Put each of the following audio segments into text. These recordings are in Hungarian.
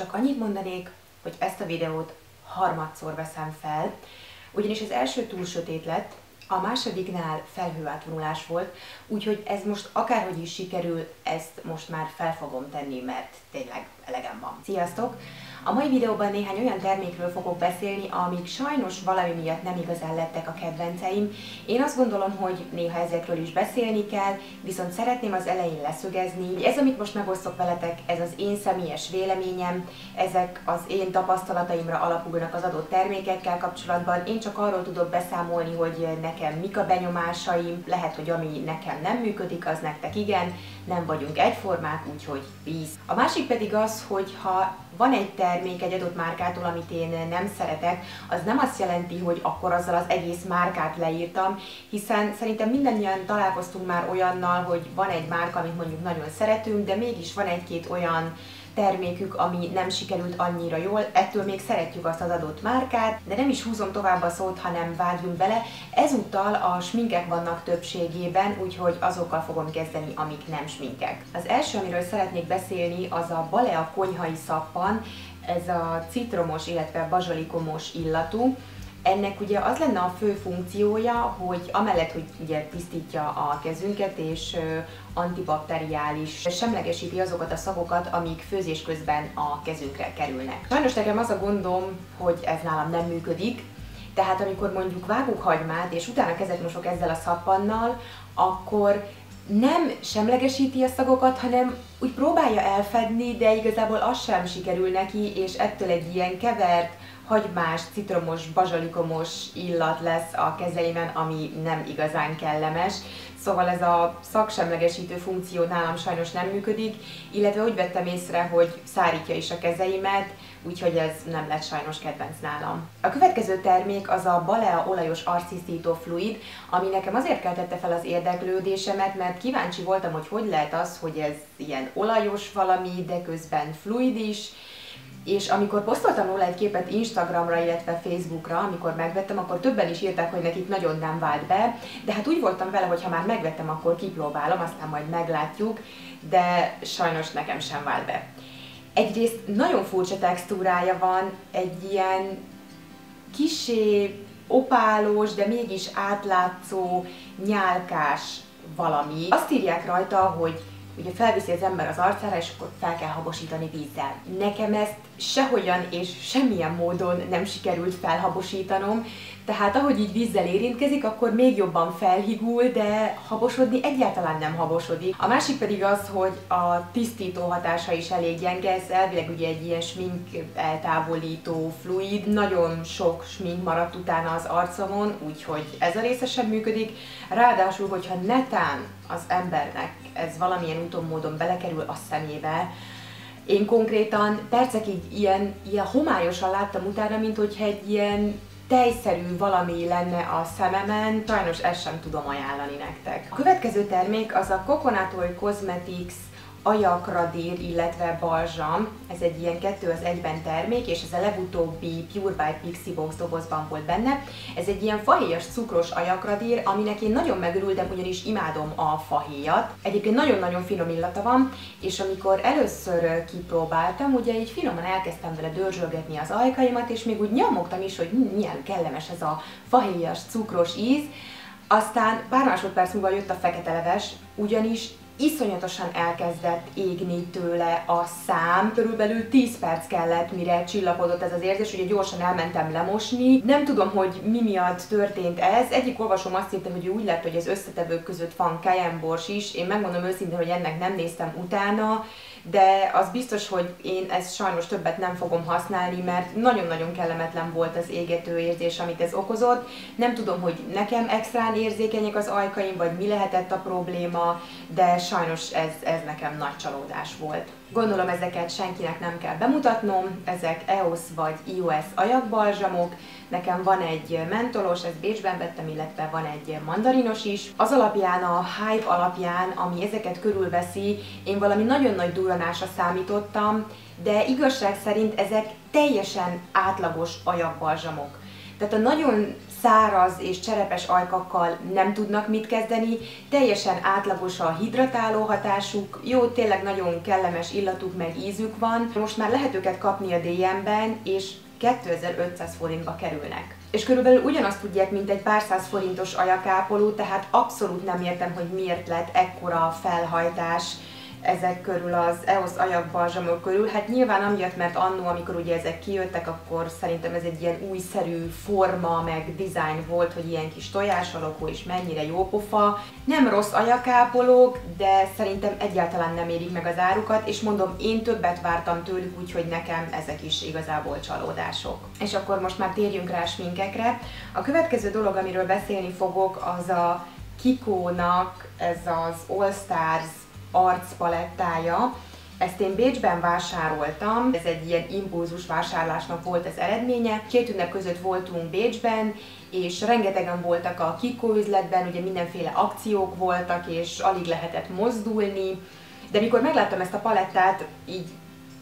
Csak annyit mondanék, hogy ezt a videót harmadszor veszem fel, ugyanis az első túl sötét lett, a másodiknál felhőátvonulás volt, úgyhogy ez most akárhogy is sikerül, ezt most már fel fogom tenni, mert tényleg elegem van. Sziasztok! A mai videóban néhány olyan termékről fogok beszélni, amik sajnos valami miatt nem igazán lettek a kedvenceim. Én azt gondolom, hogy néha ezekről is beszélni kell, viszont szeretném az elején leszögezni, hogy ez, amit most megosztok veletek, ez az én személyes véleményem, ezek az én tapasztalataimra alapulnak az adott termékekkel kapcsolatban. Én csak arról tudok beszámolni, hogy nekem mik a benyomásaim, lehet, hogy ami nekem nem működik, az nektek igen, nem vagyunk egyformák, úgyhogy peace. A másik pedig az, hogy ha van egy termék egy adott márkától, amit én nem szeretek, az nem azt jelenti, hogy akkor azzal az egész márkát leírtam, hiszen szerintem mindannyian találkoztunk már olyannal, hogy van egy márka, amit mondjuk nagyon szeretünk, de mégis van egy-két olyan termékük, ami nem sikerült annyira jól, ettől még szeretjük azt az adott márkát, de nem is húzom tovább a szót, hanem vágjunk bele. Ezúttal a sminkek vannak többségében, úgyhogy azokkal fogom kezdeni, amik nem sminkek. Az első, amiről szeretnék beszélni, az a Balea konyhai szappan, ez a citromos, illetve bazsalikomos illatú. Ennek ugye az lenne a fő funkciója, hogy amellett, hogy ugye tisztítja a kezünket és antibakteriális, semlegesíti azokat a szagokat, amik főzés közben a kezünkre kerülnek. Sajnos nekem az a gondom, hogy ez nálam nem működik, tehát amikor mondjuk vágunk hagymát és utána kezet mosok ezzel a szappannal, akkor nem semlegesíti a szagokat, hanem úgy próbálja elfedni, de igazából az sem sikerül neki, és ettől egy ilyen kevert, hagymás, citromos, bazsalikomos illat lesz a kezeimen, ami nem igazán kellemes. Szóval ez a szaksemlegesítő funkció nálam sajnos nem működik, illetve úgy vettem észre, hogy szárítja is a kezeimet, úgyhogy ez nem lett sajnos kedvenc nálam. A következő termék az a Balea olajos arctisztító fluid, ami nekem azért keltette fel az érdeklődésemet, mert kíváncsi voltam, hogy hogy lehet az, hogy ez ilyen olajos valami, de közben fluid is. És amikor posztoltam róla egy képet Instagramra, illetve Facebookra, amikor megvettem, akkor többen is írták, hogy nekik nagyon nem vált be, de hát úgy voltam vele, hogy ha már megvettem, akkor kipróbálom, aztán majd meglátjuk, de sajnos nekem sem vált be. Egyrészt nagyon furcsa textúrája van, egy ilyen kissé opálos, de mégis átlátszó, nyálkás valami. Azt írják rajta, hogy ugye felviszi az ember az arcára, és akkor fel kell habosítani vízzel. Nekem ezt sehogyan és semmilyen módon nem sikerült felhabosítanom, tehát ahogy így vízzel érintkezik, akkor még jobban felhigul, de habosodni egyáltalán nem habosodik. A másik pedig az, hogy a tisztító hatása is elég gyenge, ez elvileg ugye egy ilyen smink eltávolító fluid, nagyon sok smink maradt utána az arcomon, úgyhogy ez a része sem működik. Ráadásul, hogyha netán az embernek ez valamilyen úton módon belekerül a szemébe, én konkrétan percekig ilyen homályosan láttam utána, mint hogyha egy ilyen tejszerű valami lenne a szememen, sajnos ezt sem tudom ajánlani nektek. A következő termék az a Coconut Oil Cosmetics ajakradír, illetve balzsam. Ez egy ilyen 2 az 1-ben termék, és ez a legutóbbi Pure By Pixie Box dobozban volt benne. Ez egy ilyen fahéjas cukros ajakradír, aminek én nagyon megörültem, ugyanis imádom a fahéjat. Egyébként nagyon-nagyon finom illata van, és amikor először kipróbáltam, ugye így finoman elkezdtem vele dörzsölgetni az ajkaimat, és még úgy nyomogtam is, hogy milyen kellemes ez a fahéjas cukros íz. Aztán pár másodperc múlva jött a fekete leves, ugyanis iszonyatosan elkezdett égni tőle a szám. Körülbelül 10 perc kellett, mire csillapodott ez az érzés, ugye gyorsan elmentem lemosni. Nem tudom, hogy mi miatt történt ez. Egyik olvasom azt hittem, hogy úgy lett, hogy az összetevők között van cayenne-bors is. Én megmondom őszintén, hogy ennek nem néztem utána, de az biztos, hogy én ezt sajnos többet nem fogom használni, mert nagyon-nagyon kellemetlen volt az égető érzés, amit ez okozott. Nem tudom, hogy nekem extrán érzékenyek az ajkaim, vagy mi lehetett a probléma, de sajnos ez nekem nagy csalódás volt. Gondolom ezeket senkinek nem kell bemutatnom, ezek EOS vagy iOS ajakbalzsamok, nekem van egy mentolos, ezt Bécsben vettem, illetve van egy mandarinos is. Az alapján, a hype alapján, ami ezeket körülveszi, én valami nagyon nagy durranásra számítottam, de igazság szerint ezek teljesen átlagos ajakbalzsamok. Tehát a nagyon száraz és cserepes ajkakkal nem tudnak mit kezdeni, teljesen átlagos a hidratáló hatásuk, jó, tényleg nagyon kellemes illatuk meg ízük van. Most már lehet őket kapni a DM-ben, és 2500 forintba kerülnek. És körülbelül ugyanazt tudják, mint egy pár száz forintos ajakápoló, tehát abszolút nem értem, hogy miért lett ekkora felhajtás ezek körül, az EOS ajakbalzsamok körül. Hát nyilván amiatt, mert annó, amikor ugye ezek kijöttek, akkor szerintem ez egy ilyen újszerű forma, meg design volt, hogy ilyen kis tojás alakú, és mennyire jó pofa. Nem rossz ajakápolók, de szerintem egyáltalán nem érik meg az árukat, és mondom, én többet vártam tőlük, úgyhogy nekem ezek is igazából csalódások. És akkor most már térjünk rá a sminkekre. A következő dolog, amiről beszélni fogok, az a Kikónak ez az All Stars arcpalettája. Ezt én Bécsben vásároltam, ez egy ilyen impulzus vásárlásnak volt az eredménye. Két ünnep között voltunk Bécsben, és rengetegen voltak a Kiko üzletben, ugye mindenféle akciók voltak, és alig lehetett mozdulni. De mikor megláttam ezt a palettát, így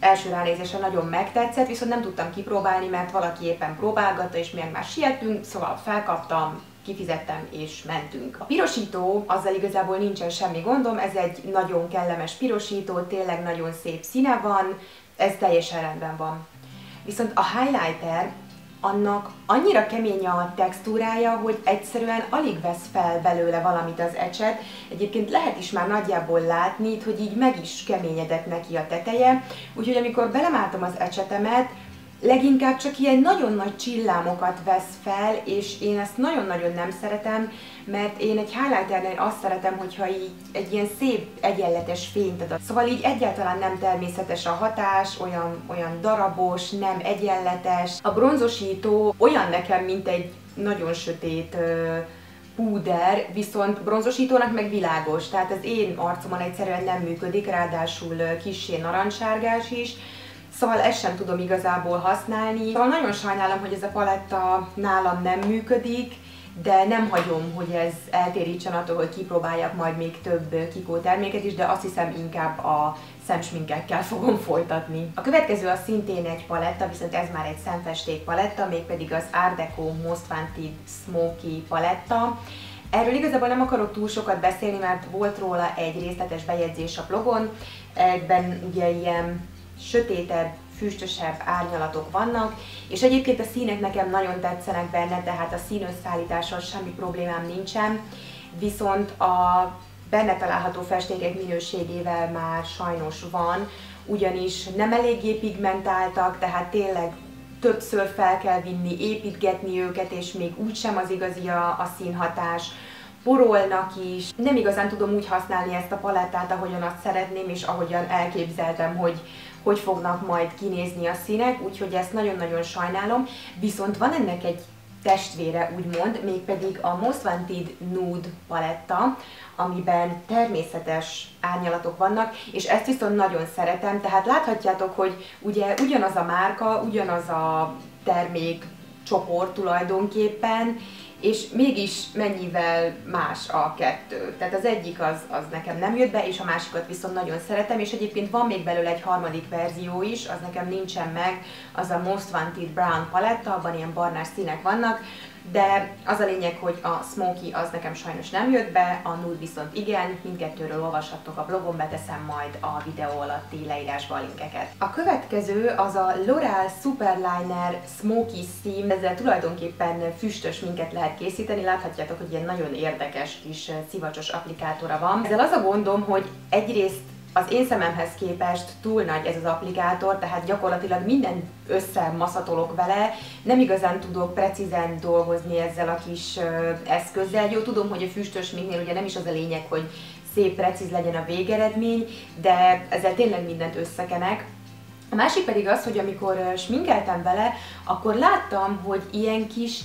első ránézésre nagyon megtetszett, viszont nem tudtam kipróbálni, mert valaki éppen próbálgatta, és még már siettünk, szóval felkaptam, kifizettem és mentünk. A pirosító, azzal igazából nincsen semmi gondom, ez egy nagyon kellemes pirosító, tényleg nagyon szép színe van, ez teljesen rendben van. Viszont a highlighter, annak annyira kemény a textúrája, hogy egyszerűen alig vesz fel belőle valamit az ecset. Egyébként lehet is már nagyjából látni, hogy így meg is keményedett neki a teteje, úgyhogy amikor belemáltam az ecsetemet, leginkább csak ilyen nagyon nagy csillámokat vesz fel, és én ezt nagyon-nagyon nem szeretem, mert én egy highlighternél azt szeretem, hogyha így egy ilyen szép, egyenletes fényt ad. Szóval így egyáltalán nem természetes a hatás, olyan darabos, nem egyenletes. A bronzosító olyan nekem, mint egy nagyon sötét púder, viszont bronzosítónak meg világos, tehát az én arcomon egyszerűen nem működik, ráadásul kissé narancssárgás is. Szóval ezt sem tudom igazából használni. Szóval nagyon sajnálom, hogy ez a paletta nálam nem működik, de nem hagyom, hogy ez eltérítsen attól, hogy kipróbáljak majd még több Kiko terméket is, de azt hiszem inkább a szemsminkekkel fogom folytatni. A következő az szintén egy paletta, viszont ez már egy szemfesték paletta, mégpedig az Artdeco Most Wanted Smoky paletta. Erről igazából nem akarok túl sokat beszélni, mert volt róla egy részletes bejegyzés a blogon, egyben ugye ilyen sötétebb, füstösebb árnyalatok vannak, és egyébként a színek nekem nagyon tetszenek benne, tehát a színösszállítással semmi problémám nincsen, viszont a benne található festékek minőségével már sajnos van, ugyanis nem eléggé pigmentáltak, tehát tényleg többször fel kell vinni, építgetni őket, és még úgysem az igazi a színhatás. Porolnak is. Nem igazán tudom úgy használni ezt a palettát, ahogyan azt szeretném, és ahogyan elképzeltem, hogy fognak majd kinézni a színek, úgyhogy ezt nagyon-nagyon sajnálom. Viszont van ennek egy testvére, úgymond, mégpedig a Most Wanted Nude paletta, amiben természetes árnyalatok vannak, és ezt viszont nagyon szeretem, tehát láthatjátok, hogy ugye ugyanaz a márka, ugyanaz a termék csoport tulajdonképpen, és mégis mennyivel más a kettő. Tehát az egyik az nekem nem jött be, és a másikat viszont nagyon szeretem, és egyébként van még belőle egy harmadik verzió is, az nekem nincsen meg, az a Most Wanted Brown paletta, abban ilyen barnás színek vannak, de az a lényeg, hogy a Smoky az nekem sajnos nem jött be, a Nude viszont igen, mindkettőről olvashattok a blogon, beteszem majd a videó alatti leírásba a linkeket. A következő az a L'Oreal Superliner Smokissime, ezzel tulajdonképpen füstös minket lehet készíteni, láthatjátok, hogy ilyen nagyon érdekes kis szivacsos applikátora van. Ezzel az a gondom, hogy egyrészt az én szememhez képest túl nagy ez az applikátor, tehát gyakorlatilag minden összemaszatolok vele, nem igazán tudok precízen dolgozni ezzel a kis eszközzel. Jó, tudom, hogy a füstös minknél ugye nem is az a lényeg, hogy szép, precíz legyen a végeredmény, de ezzel tényleg mindent összekenek. A másik pedig az, hogy amikor sminkeltem vele, akkor láttam, hogy ilyen kis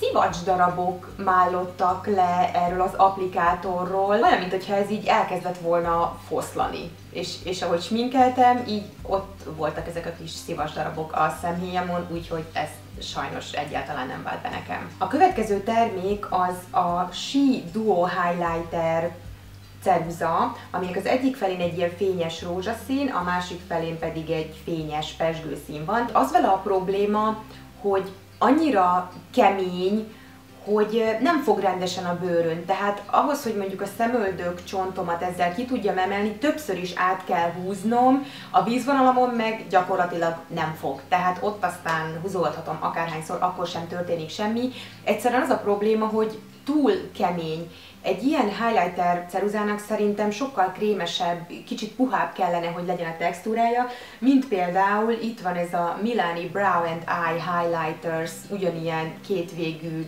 szivacsdarabok mállottak le erről az applikátorról, olyan, mintha ez így elkezdett volna foszlani. És ahogy sminkeltem, így ott voltak ezek a kis szivacsdarabok a szemhéjamon, úgyhogy ez sajnos egyáltalán nem vált be nekem. A következő termék az a She Duo Highlighter ceruza, aminek az egyik felén egy ilyen fényes rózsaszín, a másik felén pedig egy fényes pezsgőszín van. Az vele a probléma, hogy annyira kemény, hogy nem fog rendesen a bőrön. Tehát ahhoz, hogy mondjuk a szemöldök csontomat ezzel ki tudjam emelni, többször is át kell húznom, a vízvonalamon meg gyakorlatilag nem fog. Tehát ott aztán húzolhatom akárhányszor, akkor sem történik semmi. Egyszerűen az a probléma, hogy túl kemény. Egy ilyen highlighter ceruzának szerintem sokkal krémesebb, kicsit puhább kellene, hogy legyen a textúrája, mint például itt van ez a Milani Brow and Eye Highlighters, ugyanilyen kétvégű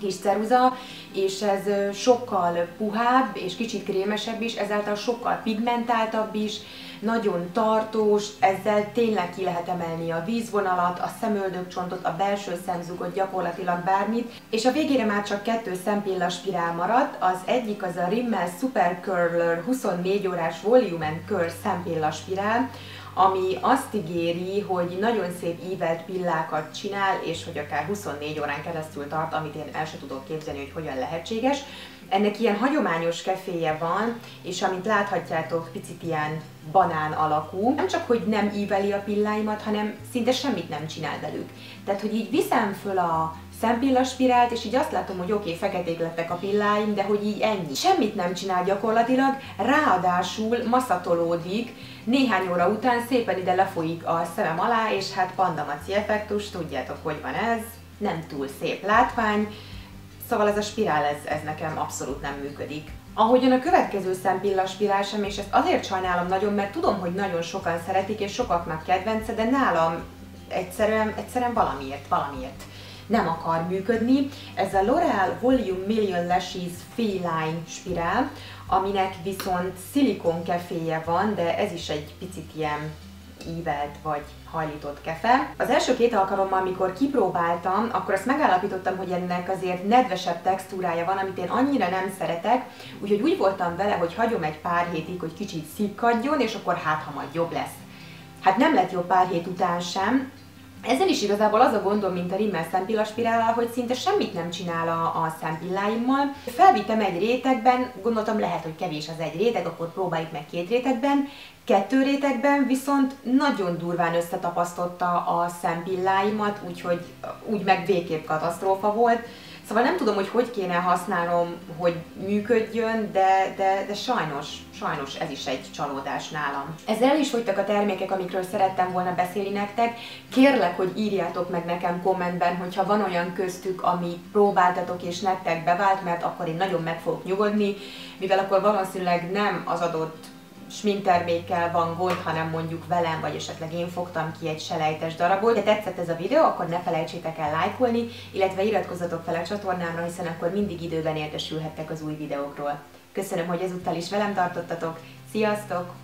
kis ceruza, és ez sokkal puhább és kicsit krémesebb is, ezáltal sokkal pigmentáltabb is, nagyon tartós, ezzel tényleg ki lehet emelni a vízvonalat, a szemöldökcsontot, a belső szemzugot, gyakorlatilag bármit. És a végére már csak 2 szempilla spirál maradt, az egyik az a Rimmel Super Curler 24 órás Volume and Curl szempilla spirál, ami azt ígéri, hogy nagyon szép ívelt pillákat csinál, és hogy akár 24 órán keresztül tart, amit én el sem tudok képzelni, hogy hogyan lehetséges. Ennek ilyen hagyományos keféje van, és amint láthatjátok, picit ilyen banán alakú. Nem csak, hogy nem íveli a pilláimat, hanem szinte semmit nem csinál velük. Tehát, hogy így viszem föl a szempillaspirált, és így azt látom, hogy oké, feketék lettek a pilláim, de hogy így ennyi. Semmit nem csinál gyakorlatilag, ráadásul maszatolódik, néhány óra után szépen ide lefolyik a szemem alá, és hát pandamaci effektus, tudjátok, hogy van ez, nem túl szép látvány, szóval ez a spirál, ez nekem abszolút nem működik. Ahogyan a következő szempillaspirál sem, és ezt azért sajnálom nagyon, mert tudom, hogy nagyon sokan szeretik, és sokaknak kedvence, de nálam egyszerűen valamiért nem akar működni. Ez a L'Oreal Volume Million Lashes Féline spirál, aminek viszont szilikon keféje van, de ez is egy picit ilyen ívelt vagy hajlított kefe. Az első 2 alkalommal, amikor kipróbáltam, akkor azt megállapítottam, hogy ennek azért nedvesebb textúrája van, amit én annyira nem szeretek, úgyhogy úgy voltam vele, hogy hagyom egy pár hétig, hogy kicsit szikkadjon, és akkor hát, ha majd jobb lesz. Hát nem lett jobb pár hét után sem. Ezzel is igazából az a gondom, mint a Rimmel szempillaspirállal, hogy szinte semmit nem csinál a szempilláimmal. Felvittem egy rétegben, gondoltam, lehet, hogy kevés az egy réteg, akkor próbáljuk meg 2 rétegben. 2 rétegben viszont nagyon durván összetapasztotta a szempilláimat, úgyhogy úgy meg végképp katasztrófa volt. Szóval nem tudom, hogy kéne használnom, hogy működjön, de sajnos ez is egy csalódás nálam. Ezzel el is fogytak a termékek, amikről szerettem volna beszélni nektek. Kérlek, hogy írjátok meg nekem kommentben, hogyha van olyan köztük, amit próbáltatok és nektek bevált, mert akkor én nagyon meg fogok nyugodni, mivel akkor valószínűleg nem az adott sminktermékkel van gond, hanem mondjuk velem, vagy esetleg én fogtam ki egy selejtes darabot. Ha tetszett ez a videó, akkor ne felejtsétek el lájkolni, illetve iratkozzatok fel a csatornámra, hiszen akkor mindig időben értesülhettek az új videókról. Köszönöm, hogy ezúttal is velem tartottatok, sziasztok!